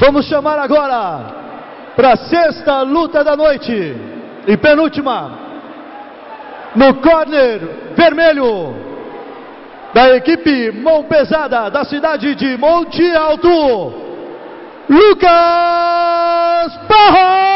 Vamos chamar agora para a sexta luta da noite e penúltima, no corner vermelho da equipe mão pesada da cidade de Monte Alto, Lucas Parra!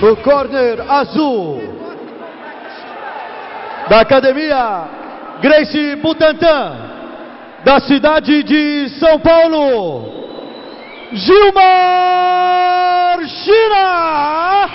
No corner azul da Academia Gracie Butantan, da cidade de São Paulo, Gilmar China!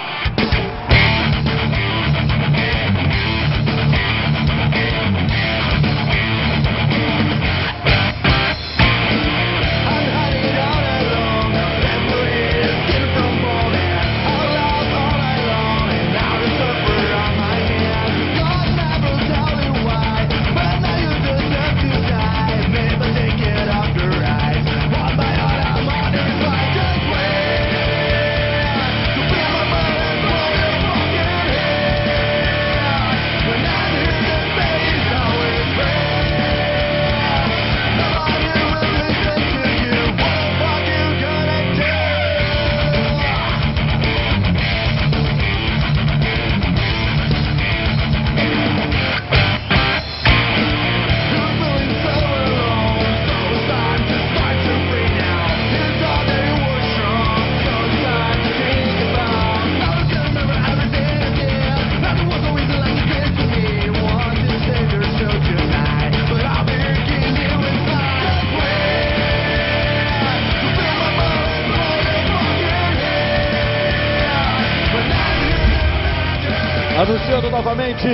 Anunciando novamente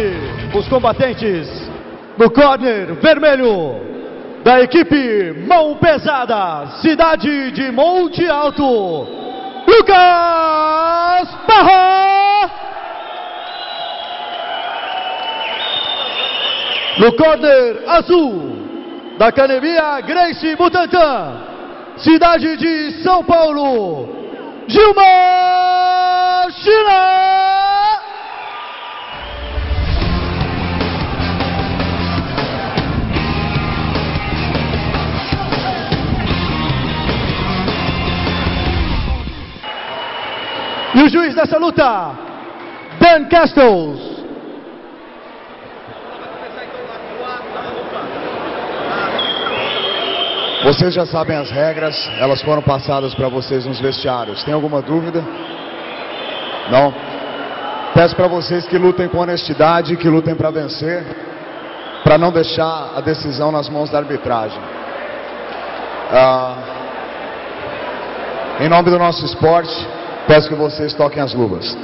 os combatentes no corner vermelho da equipe mão pesada, cidade de Monte Alto, Lucas Parra! No corner azul da Academia Gracie Butantan, cidade de São Paulo, Gilmar China! E o juiz dessa luta, Ben Castles. Vocês já sabem as regras, elas foram passadas para vocês nos vestiários. Tem alguma dúvida? Não? Peço para vocês que lutem com honestidade, que lutem para vencer, para não deixar a decisão nas mãos da arbitragem. Em nome do nosso esporte, peço que vocês toquem as luvas.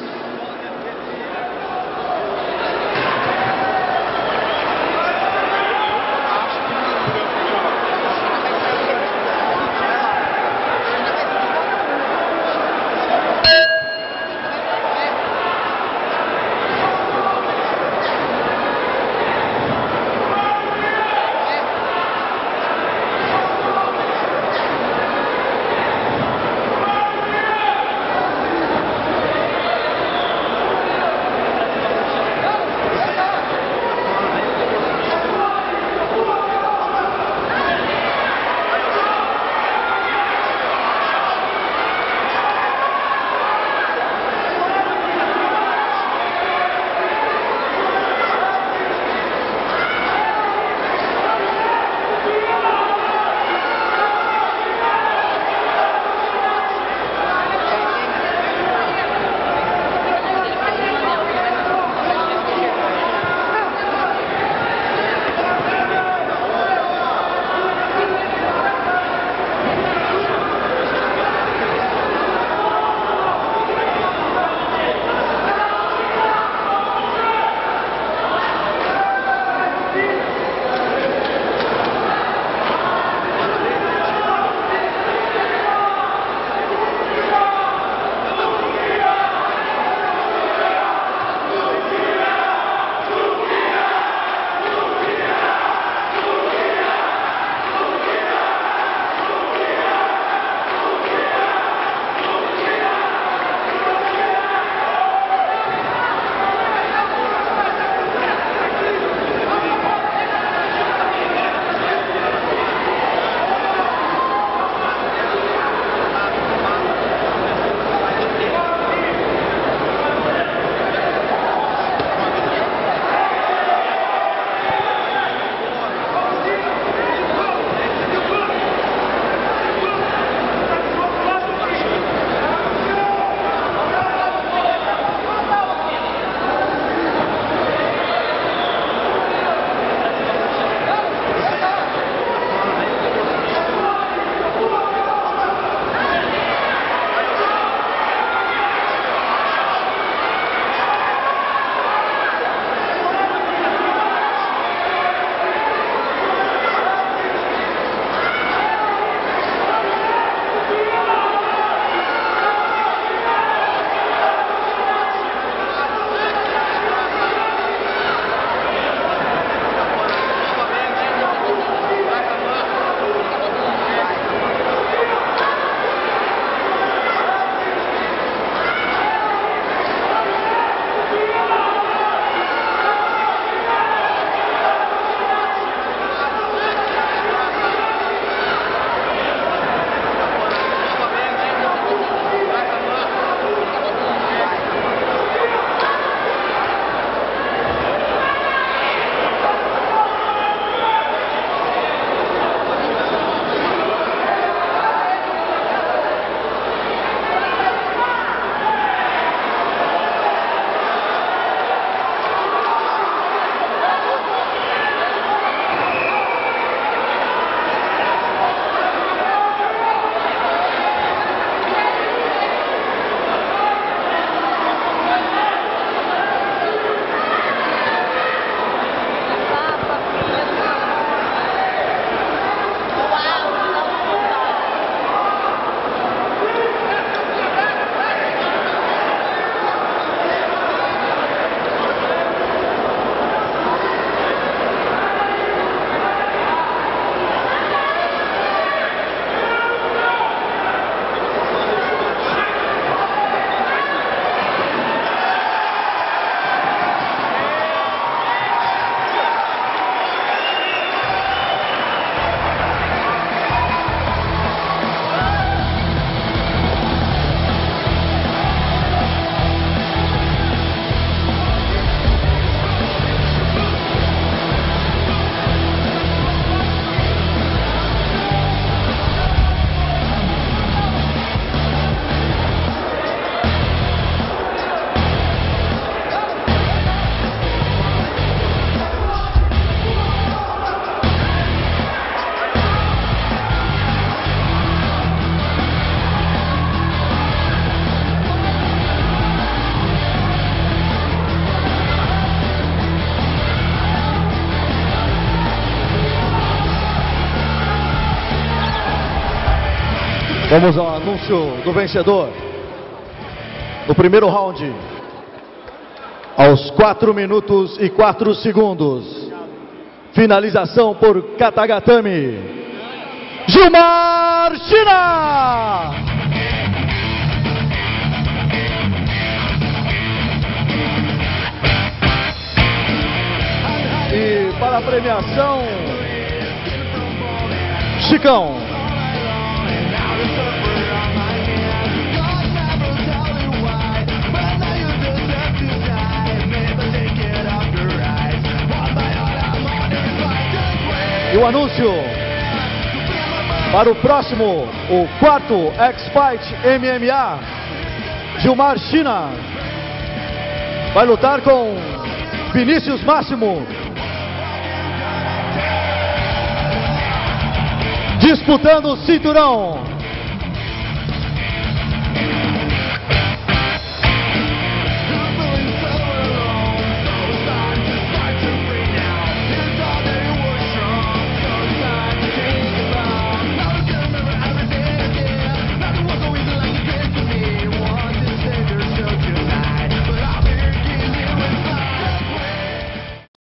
Vamos ao anúncio do vencedor. No primeiro round, aos 4 minutos e 4 segundos, finalização por Katagatame, Gilmar China! E para a premiação, Chicão. E o anúncio para o próximo, o quarto X-Fight MMA, Gilmar China vai lutar com Vinícius Máximo, disputando o cinturão.